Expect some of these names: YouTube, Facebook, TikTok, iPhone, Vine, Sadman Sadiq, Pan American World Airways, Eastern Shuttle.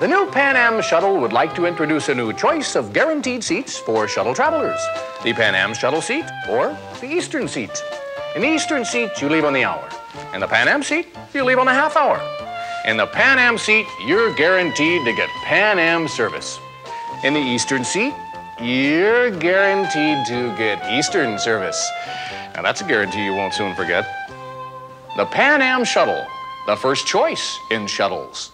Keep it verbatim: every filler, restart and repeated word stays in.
The new Pan Am Shuttle would like to introduce a new choice of guaranteed seats for shuttle travelers. The Pan Am Shuttle seat or the Eastern seat. In the Eastern seat, you leave on the hour. In the Pan Am seat, you leave on a half hour. In the Pan Am seat, you're guaranteed to get Pan Am service. In the Eastern seat, you're guaranteed to get Eastern service. Now that's a guarantee you won't soon forget. The Pan Am Shuttle, the first choice in shuttles.